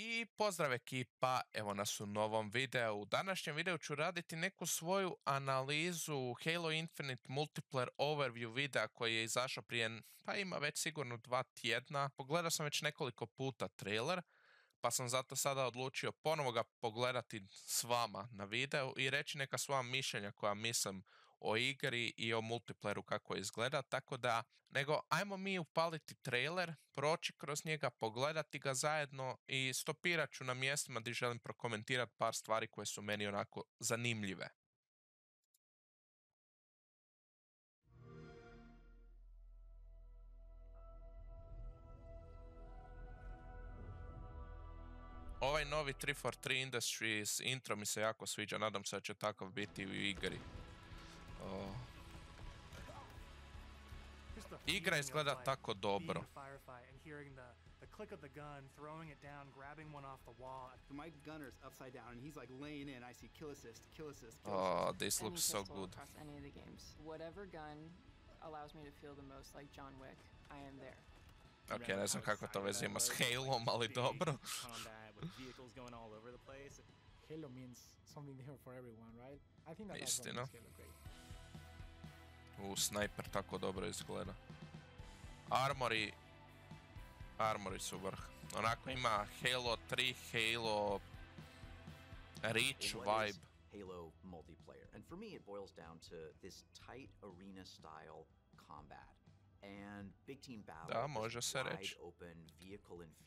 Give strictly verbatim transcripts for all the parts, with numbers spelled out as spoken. I pozdrav ekipa, evo nas u novom videu. U današnjem videu ću raditi neku svoju analizu Halo Infinite Multiplayer Overview videa koji je izašao prije, pa ima već sigurno dva tjedna. Pogledao sam već nekoliko puta trailer, pa sam zato sada odlučio ponovo ga pogledati s vama na videu i reći neka svoja mišljenja koja mislim o igri i o multiplayeru kako izgleda, tako da, nego ajmo mi upaliti trailer, proći kroz njega, pogledati ga zajedno i stopirat ću na mjestima gdje želim prokomentirati par stvari koje su meni onako zanimljive. Ovaj novi tri četiri tri Industries intro mi se jako sviđa, nadam se da će takav biti u igri. Oh. Igra izgleda tako dobro. Oh, this looks so good. Ok, ne znam kako to vezimo s Halom, ali dobro. Istina. U, snajper tako dobro izgleda. Armori... Armori su vrh. Onako ima Halo tri, Halo... Reach vibe. Halo multiplayer. And for me it boils down to this tight arena style combat. And big team battle. Da, može se reći.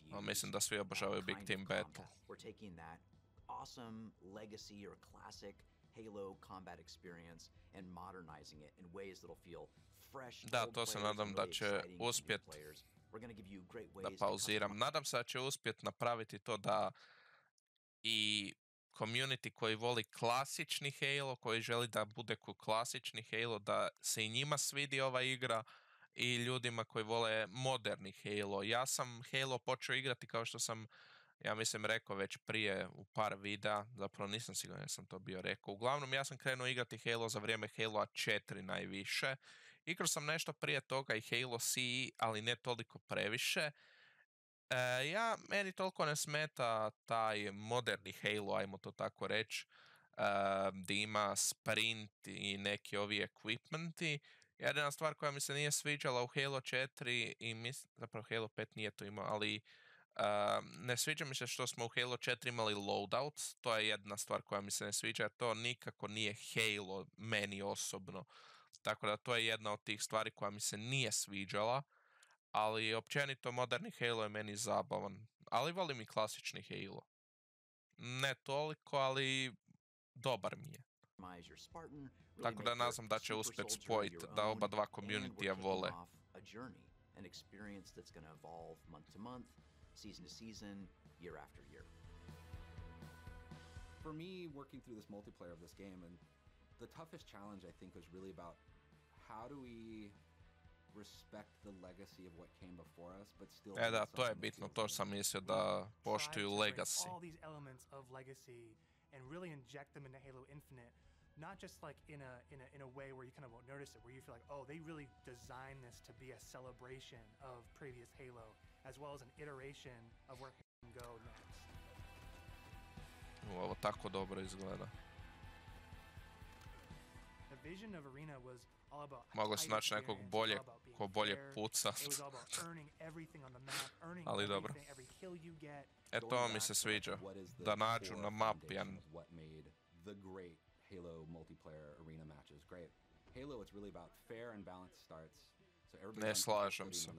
No, mislim da svi obožavaju big team battle. We're taking that awesome legacy or classic Halo combat experience and modernizing it in ways that'll feel fresh. Da, to se nadam da će uspjet. Da pauziram. Nadam se da će uspjet napraviti to da i community koji voli klasični Halo, koji želi da bude ko klasični Halo, da se i njima svidi ova igra i ljudima koji vole moderni Halo. Ja sam Halo počeo igrati kao što sam, ja mislim, rekao već prije u par videa, zapravo nisam siguran da sam to bio rekao. Uglavnom, ja sam krenuo igrati Halo za vrijeme Halo četiri najviše. Igrao sam nešto prije toga i Halo C E, ali ne toliko previše. E, ja, meni toliko ne smeta taj moderni Halo, ajmo to tako reći, e, gdje ima sprint i neki ovi equipmenti. Jedna stvar koja mi se nije sviđala u Halo četiri, i mis... zapravo Halo pet nije to imao, ali uh, ne sviđa mi se što smo u Halo četiri imali loadouts. To je jedna stvar koja mi se ne sviđa, jer to nikako nije Halo meni osobno. Tako da to je jedna od tih stvari koja mi se nije sviđala, ali općenito moderni Halo je meni zabavan. Ali volim i klasični Halo. Ne toliko, ali dobar mi je. Tako da nazvam da će uspjeti spojiti, da oba dva communitya vole. For me, working through this multiplayer of this game, and the toughest challenge I think was really about how do we respect the legacy of what came before us, but still. E da, to je bitno, to sam mislio, da poštuju legacy. And really inject them into Halo Infinite, not just like in a in a in a way where you kind of won't notice it, where you feel like, oh, they really designed this to be a celebration of previous Halo, as well as an iteration of where Halo can go next. Ovo tako dobro izgleda. The vision of Arena was all about. Mogu se naći nekog bolje, ko bolje puca. Ali dobro. E to mi se sviđa, da nađu na mapi jedan. Ne slažem se.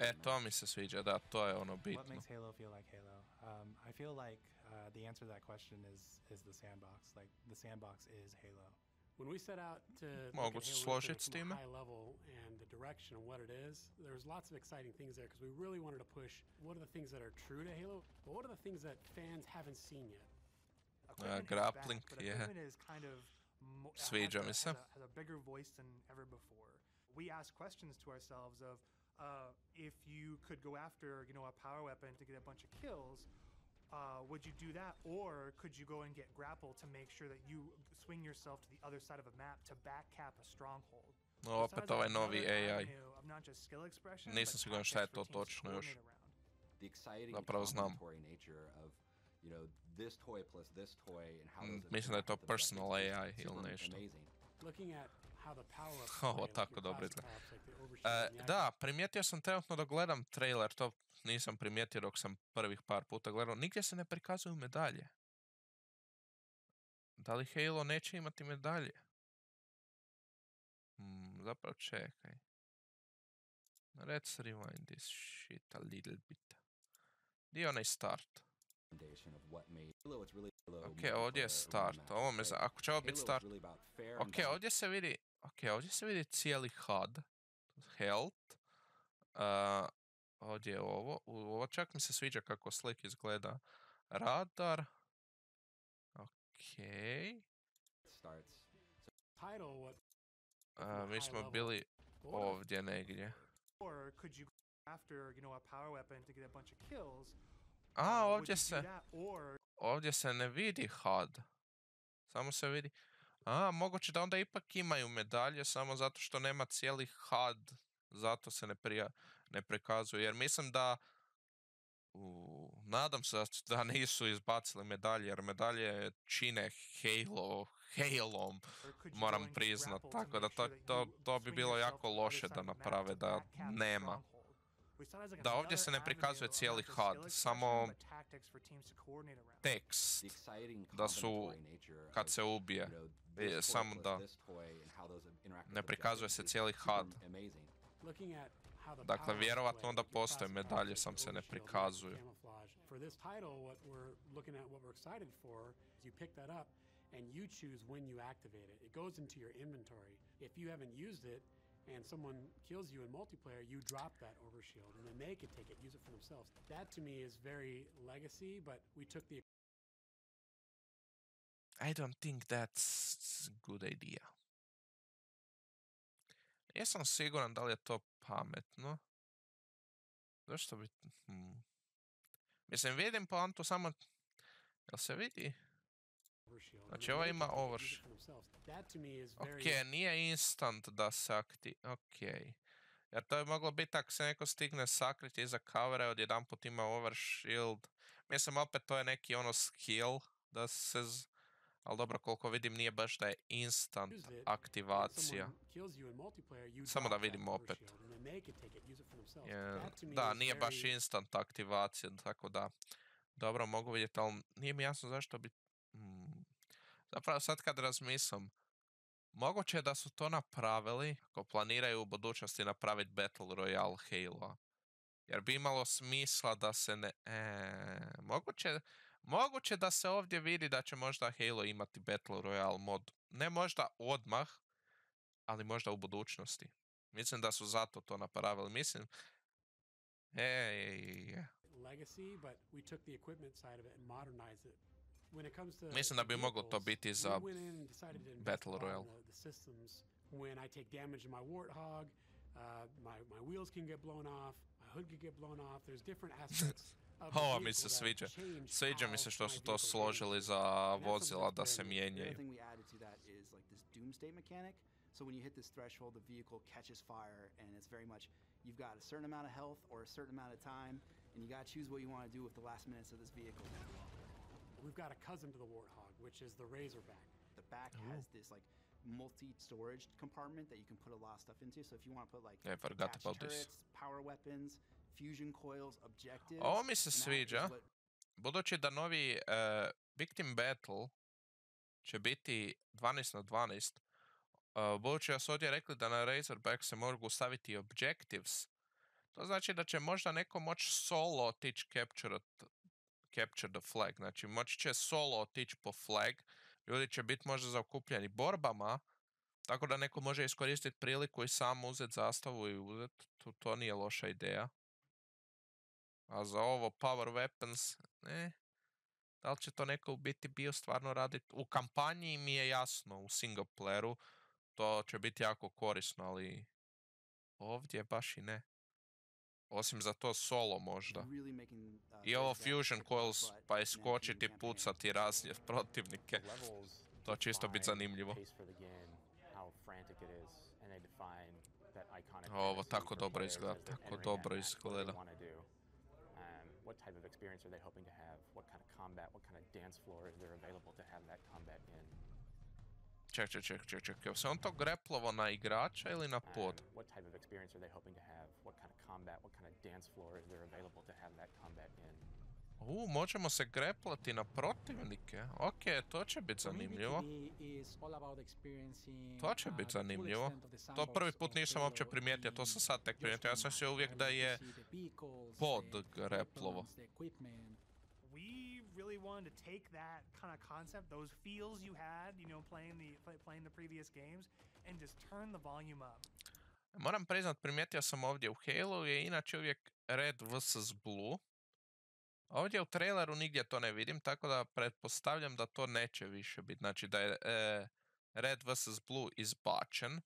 E to mi se sviđa, da, to je ono bitno. What makes Halo feel like Halo? Um, I feel like uh, the answer to that question is is the sandbox. Like the sandbox is Halo. When we set out to look at Halo from a high level and the direction of what it is, there's lots of exciting things there because we really wanted to push what are the things that are true to Halo, but what are the things that fans haven't seen yet. Uh, grappling, back, yeah. Kind of Sviđa mi se. Has a bigger voice than ever before. We ask questions to ourselves of uh, if you could go after, you know, a power weapon to get a bunch of kills, Uh, would you do that, or could you go and get grapple to make sure that you swing yourself to the other side of a map to back cap a stronghold? No, opet ovaj novi A I. Nisam siguran šta je to točno još. Zapravo znam. Mislim da je to personal A I ili nešto. Ovo tako dobro izgleda. Da, primijetio sam trenutno dok gledam trailer, to nisam primijetio dok sam prvih par puta gledao. Nigdje se ne prikazuju medalje. Da li Halo neće imati medalje? Zapravo čekaj. Let's rewind this shit a little bit. Di je onaj start? Ok, ovdje je start. Ovo me znači. Ako će ovo biti start... Ok, ovdje se vidi... Ok, ovdje se vidi cijeli H U D. Health. Uh, ovdje je ovo. Ovo čak mi se sviđa kako slik izgleda. Radar. Ok. Uh, mi smo bili ovdje negdje. A, ovdje se... Ovdje se ne vidi H U D. Samo se vidi... A, moguće da onda ipak imaju medalje, samo zato što nema cijeli H U D. Zato se ne, prija, ne prikazuje. Jer mislim da... U, nadam se da nisu izbacili medalje, jer medalje čine Halo, Halom, moram priznat. Tako da to, to, to bi bilo jako loše da naprave, da nema. Da, ovdje se ne prikazuje cijeli H U D, samo tekst, da su, kad se ubije, samo da ne prikazuje se cijeli H U D. Dakle, vjerovatno onda postoje medalje, sam se ne prikazuju. And someone kills you in multiplayer, you drop that over shield, and then they can take it, use it for themselves. That to me is very legacy, but we took the... I don't think that's a good idea. Jesam siguran da li je to pametno. Zašto bi... Hmm. Mislim, vidim poantu samo... Jel se vidi? Znači, ovo ima oversh. Ok, nije instant da se akti... Ok. Jer to je moglo biti ako se neko stigne sakriti iza kavera i odjedan put ima overshield. Mislim, opet to je neki ono skill da se... Z... Ali dobro, koliko vidim nije baš da je instant aktivacija. Samo da vidim opet. Je, da, nije baš instant aktivacija, tako da... Dobro, mogu vidjeti, ali nije mi jasno zašto bi... Hmm. Zapravo sad kad razmislim, moguće je da su to napravili ako planiraju u budućnosti napraviti Battle Royale Halo. Jer bi imalo smisla da se ne... Eee, moguće, moguće da se ovdje vidi da će možda Halo imati Battle Royale mod. Ne možda odmah, ali možda u budućnosti. Mislim da su zato to napravili. Mislim... Eee... Mislim da bi moglo to biti za Battle Royale. Ovo mi se sviđa. Sviđa mi se što su to složili za vozila da se mijenjaju. So when you hit this threshold, the vehicle catches fire, and it's very much, you've got a certain amount of health or a certain amount of time, and you got to choose what you want to do with the last minutes of this vehicle. We've got a cousin to the Warthog, which is the Razorback. The back has this like multi-storage compartment that you can put a lot of stuff into. So if you want to put like yeah, attached turrets, power weapons, fusion coils, objectives. Ovo mi se sviđa. Budući da novi uh, Victim Battle će biti dvanaest na dvanaest, uh, budući da su ovdje rekli da na Razorback se mogu staviti objectives, to znači da će možda neko moći solo otići capturat Capture the flag, znači moći će solo otići po flag, ljudi će biti možda zaokupljeni borbama, tako da neko može iskoristiti priliku i sam uzeti zastavu i uzeti, to, to nije loša ideja. A za ovo power weapons, ne, da li će to neko u biti bio stvarno raditi, u kampanji mi je jasno, u single playeru, to će biti jako korisno, ali ovdje baš i ne. Osim za to solo možda. I ovo Fusion Coils, pa iskočiti, pucati, razljev protivnike. To će isto biti zanimljivo. Ovo tako dobro izgleda, tako dobro izgleda. What type of experience are they hoping to have? What kind of combat? What kind of dance floor is there available to have that combat in? Check, check, check, check, check. Je li se on to greplovo na igrača ili na pod? What type of experience are they hoping to have? What kind of combat? What kind of dance floor is there available to have that combat in? U, možemo se greplati na protivnike. Ok, to će biti zanimljivo. To će biti zanimljivo. To prvi put nisam uopće primijetio, to sam sad tek primijetio. Ja sam se uvijek da je pod greplovo. We really wanted to take that kind of concept, those feels you had, you know, playing the playing the previous games, and just turn the volume up. Moram priznat, primijetio sam ovdje u Halo je inače uvijek Red versus Blue. Ovdje u traileru nigdje to ne vidim, tako da pretpostavljam da to neće više biti. Znači da je e, Red versus Blue izbačen,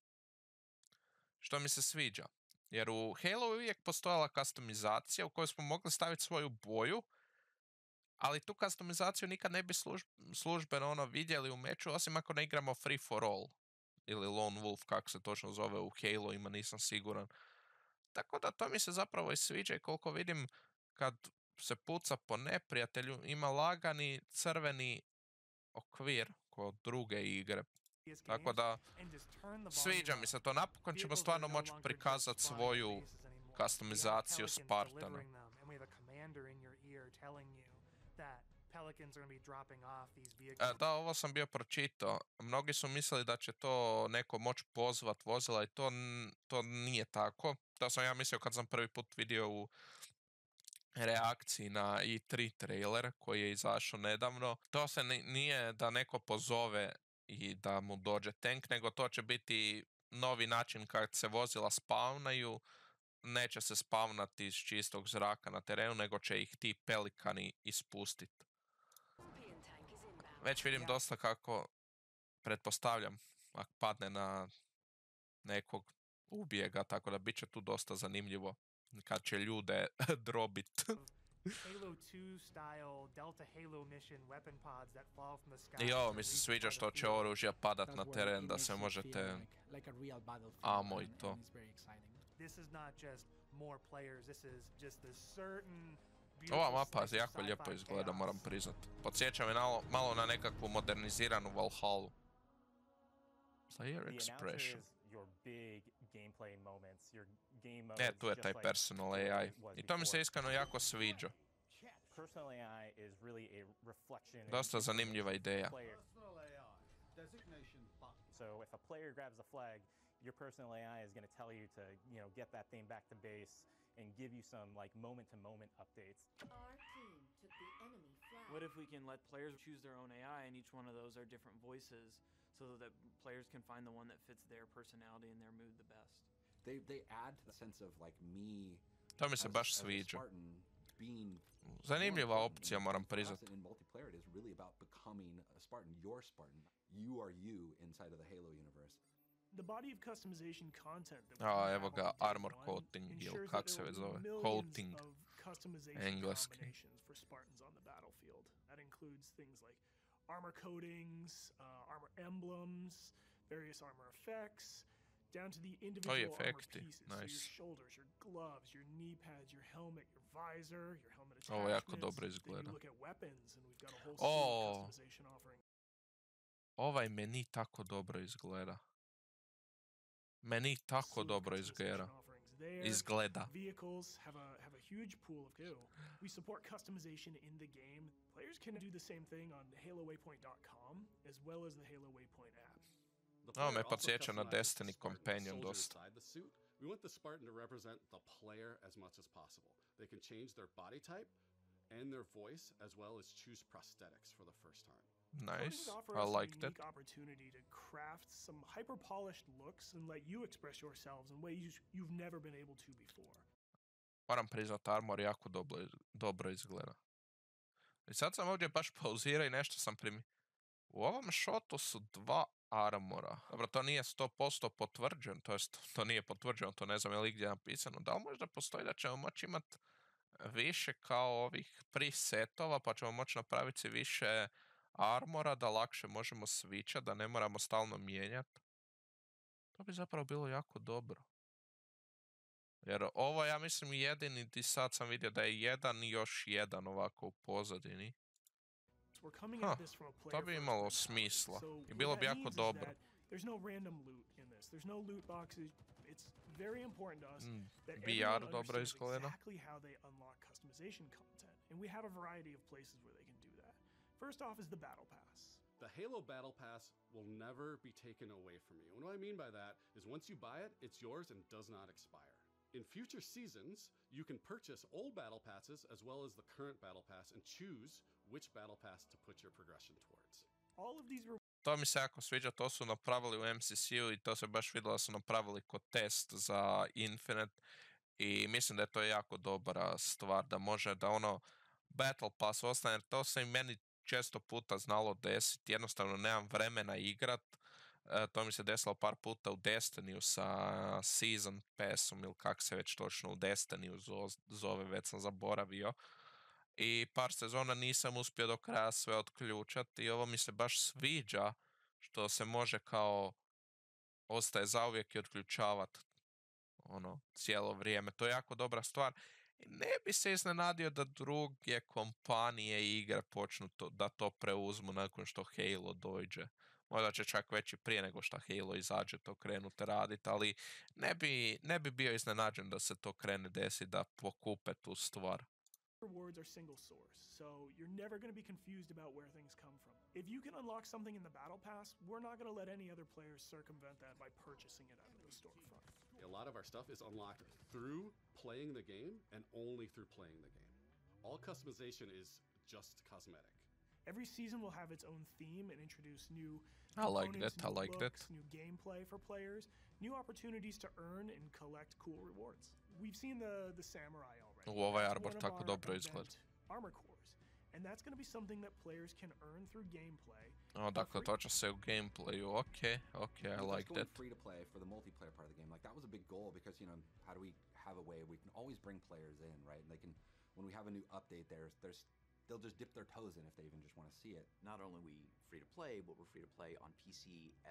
što mi se sviđa. Jer u Halo je uvijek postojala customizacija u kojoj smo mogli staviti svoju boju, ali tu customizaciju nikad ne bi služb, službeno ono vidjeli u meču, osim ako ne igramo Free for All ili Lone Wolf, kako se točno zove u Halo, ima nisam siguran. Tako da to mi se zapravo i sviđa, i koliko vidim kad se puca po neprijatelju, ima lagani crveni okvir kod druge igre. Tako da sviđa mi se to. Napokon ćemo stvarno moći prikazati svoju customizaciju Spartana. E, da, ovo sam bio pročitao. Mnogi su mislili da će to neko moći pozvat vozila, i to, to nije tako. To sam ja mislio kad sam prvi put vidio u reakciji na i tri trailer koji je izašao nedavno. To se nije da neko pozove i da mu dođe tank, nego to će biti novi način kad se vozila spawnaju. Neće se spawnati iz čistog zraka na terenu, nego će ih ti pelikani ispustiti. Već vidim dosta kako, pretpostavljam, ako padne na nekog, ubije ga, tako da bit će tu dosta zanimljivo kad će ljude drobit. I ovo mi se sviđa što će oružja padat na teren, da se možete amo i to. Ova mapa jako lijepo izgleda, moram priznat. Podsjeća me malo, malo na nekakvu moderniziranu Valhalu. Player expression. E, tu je taj personal A I. I to mi se iskreno jako sviđa. Dosta zanimljiva ideja. Your personal A I is going to tell you to, you know, get that thing back to base and give you some like moment-to-moment updates. Our team took the enemy flag. What if we can let players choose their own A I, and each one of those are different voices, so that players can find the one that fits their personality and their mood the best? They they add to the sense of like me. To mi se baš sviđa. Zanimljiva opcija, moram priznati. In multiplayer, it is really about becoming a Spartan. Your Spartan. You are you inside of the Halo universe. A, evo ga, armor coating, ili kak se već zove, coating, engleski. O, i efekti, nice. Ovo jako dobro izgleda. O, ovaj meni tako dobro izgleda. Meni tako dobro izgleda. Izgleda. Ovo me podsjeća na Destiny Companion dosta. Nice. I like that. Opportunity to craft some hyper polished looks and let you express yourselves in ways you've never been able to before. Moram priznat, armor jako dobro, dobro izgleda. I sad sam ovdje baš pauzirao i nešto sam primi... U ovom shotu su dva Armora. Dobro, to nije sto posto potvrđeno, to jest to nije potvrđeno, to ne znam je li gdje napisano. Da li možda postoji da ćemo moći imati više kao ovih presetova, pa ćemo moći napraviti više armora, da lakše možemo switchati, da ne moramo stalno mijenjati? To bi zapravo bilo jako dobro. Jer ovo, ja mislim, jedini ti sad sam vidio da je jedan i još jedan ovako u pozadini. Ha, to bi imalo smisla i bilo bi jako dobro. B R dobro izgleda. First off is the Battle Pass. The Halo Battle Pass will never be taken away from you. And what I mean by that is once you buy it, it's yours and does not expire. In future seasons, you can purchase old Battle Passes as well as the current Battle Pass and choose which Battle Pass to put your progression towards. All of these To mi se jako sviđa, to su napravili u M C C-u i to se baš vidjelo da su napravili kod test za Infinite i mislim da je to jako dobra stvar, da može da ono Battle Pass ostane, jer to se i meni često puta znalo desiti, jednostavno nemam vremena igrat. E, to mi se desilo par puta u Destinyu sa Season Passom ili kak se već točno u Destinyu zove, već sam zaboravio. I par sezona nisam uspio do kraja sve otključati i ovo mi se baš sviđa što se može kao ostaje zauvijek i otključavati ono, cijelo vrijeme. To je jako dobra stvar. Ne bi se iznenadio da druge kompanije i igre počnu to, da to preuzmu nakon što Halo dođe. Možda će čak već i prije nego što Halo izađe to krenute raditi, ali ne bi, ne bi bio iznenađen da se to krene desi, da pokupe tu stvar. Rewards are single source, so you're never going to be confused about where things come from. If you can unlock something in the Battle Pass, we're not going to let any other players circumvent that by purchasing it out of the storefront. A lot of our stuff is unlocked through playing the game and only through playing the game. All customization is just cosmetic. Every season will have its own theme and introduce new I like that. I like that. New gameplay for players, new opportunities to earn and collect cool rewards. We've seen the the samurai already. U ovaj arbor tako dobro izgleda. Armor cores. And that's going to be something that players can earn through gameplay. Oh, dakle, to će se u gameplayu. Okay, okay, I like that. Free to play for the multiplayer part of the game. Like that was a big goal because, you know, how do we have a way we can always bring players in, right? And they can when we have a new update there's there's they'll just dip their toes in if they even just want to see it. Not only are we free to play, but we're free to play on P C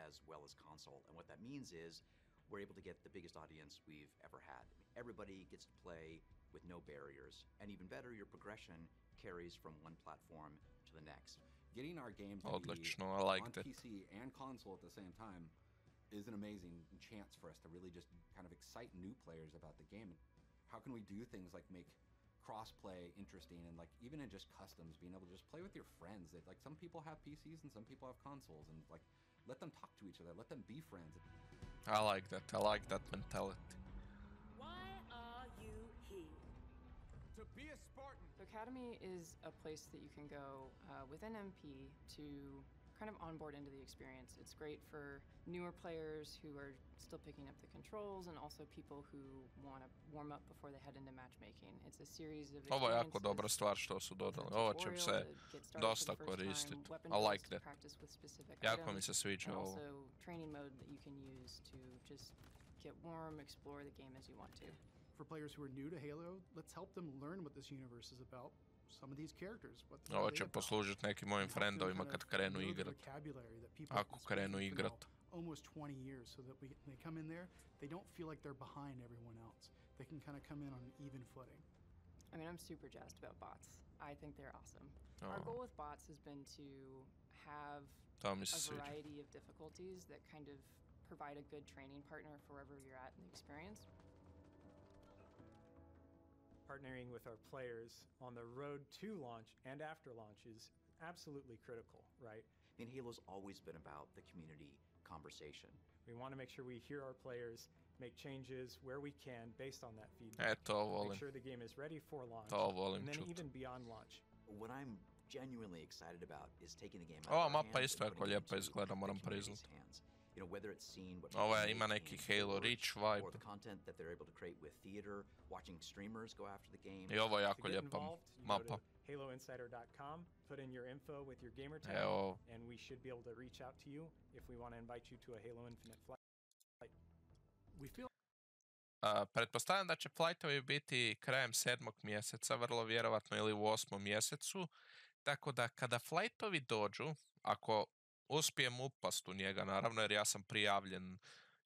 as well as console. And what that means is we're able to get the biggest audience we've ever had. I mean, everybody gets to play with no barriers. And even better, your progression carries from one platform to the next. Getting our games to be on P C and console at the same time is an amazing chance for us to really just kind of excite new players about the game. How can we do things like make crossplay interesting and like even in just customs being able to just play with your friends that like some people have P Cs and some people have consoles and like let them talk to each other, let them be friends. I like that. I like that mentality. Why are you here? To be a Spartan. The Academy is a place that you can go uh, with an M P to kind of onboard into the experience. It's great for newer players who are still picking up the controls and also people who want to warm up before they head into matchmaking. It's a series of Ovo je jako dobra stvar što su dodali. Ovo će se dosta koristiti. I like that. Jako mi se sviđa ovo. Also training mode that you can use to just get warm, explore the game as you want to. For players who are new to Halo, let's help them learn what this universe is about. Ovo će poslužiti nekim mojim frendovima kad krenu igrat. Ako krenu igrat. I mean, I'm super jazzed about bots. I think they're awesome. Our goal with bots has been to have a variety of difficulties that kind of provide a good training partner for wherever you're at in the experience. Partnering with our players on the road to launch and after launch is absolutely critical, right? I mean, Halo's always been about the community conversation. We want to make sure we hear our players, make changes where we can based on that feedback. E, make sure the game is ready for launch, and then čut. Even beyond launch. What I'm genuinely excited about is taking the game out oh, of our hands and putting it into the hands. You know, whether it's seen what Ova ima neki Halo Reach vibe. The content that they're able to create with theater, watching streamers go after the game. I ovo je jako lijepa mapa. Halo insider dot com. Put in your info with your gamer tag, Hell. and we should be able to reach out to you if we want to invite you to a Halo Infinite flight. We feel... Uh, pretpostavljam da će flightovi biti krajem sedmog mjeseca, vrlo vjerovatno, ili u osmom mjesecu. Tako da kada flightovi dođu, ako uspijem upast u njega, naravno, jer ja sam prijavljen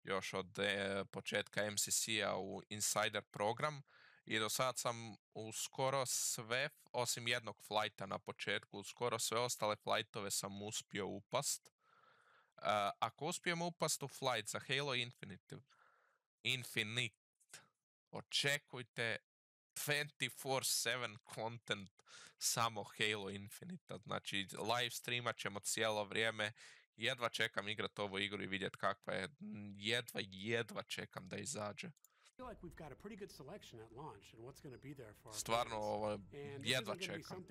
još od e, početka M C C-a u Insider program i do sad sam u skoro sve, osim jednog flighta na početku, u skoro sve ostale flightove sam uspio upast. Uh, ako uspijem upast u flight za Halo Infinite, Infinite, očekujte dvadeset četiri sedam content samo Halo Infinite. Znači, live streamat ćemo cijelo vrijeme. Jedva čekam igrat ovu igru i vidjet kakva je. Jedva, jedva čekam da izađe. Stvarno, ovo jedva čekam.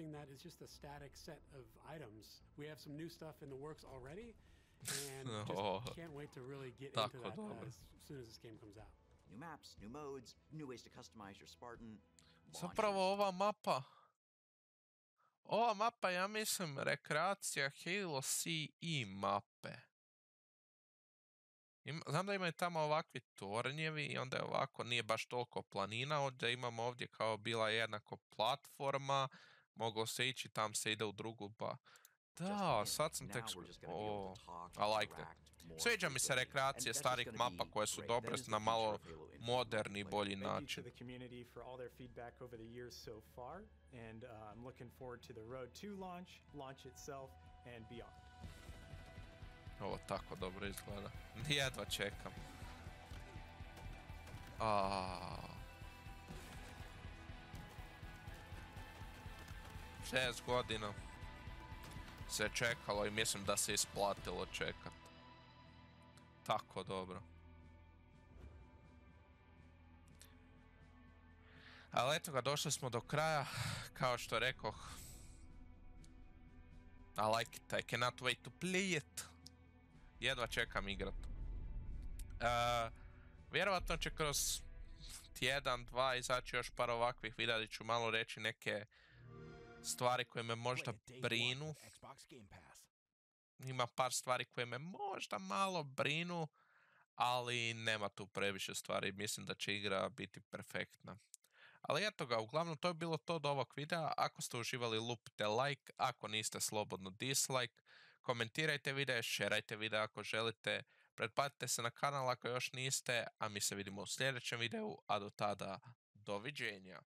And just oh, can't wait to really get into that uh, as soon as this game comes out. New maps, new modes, new ways to customize your Spartan. Zapravo ova mapa, ova mapa, ja mislim, rekreacija Halo C E mape. Ima, znam da imaju tamo ovakvi tornjevi i onda je ovako, nije baš toliko planina. Ovdje imamo ovdje kao bila jednako platforma, mogao se ići, tam se ide u drugu ba. Da, sad sam tek... Oh, I like that. Sviđa mi se rekreacije starih mapa koje su dobre na malo moderni, bolji način. Ovo tako dobro izgleda. Jedva čekam. Aaaa... šest godina se čekalo i mislim da se isplatilo čekat. Tako dobro. Ali eto ga, došli smo do kraja. Kao što rekoh, I like it, I cannot wait to play it. Jedva čekam igrat. Uh, vjerovatno će kroz tjedan, dva izaći još par ovakvih videa gdje ću malo reći neke stvari koje me možda brinu. Ima par stvari koje me možda malo brinu, ali nema tu previše stvari. Mislim da će igra biti perfektna. Ali eto ga, uglavnom to je bilo to do ovog videa. Ako ste uživali, lupite like. Ako niste, slobodno dislike. Komentirajte video, šerajte video ako želite. Pretplatite se na kanal ako još niste, a mi se vidimo u sljedećem videu. A do tada, doviđenja.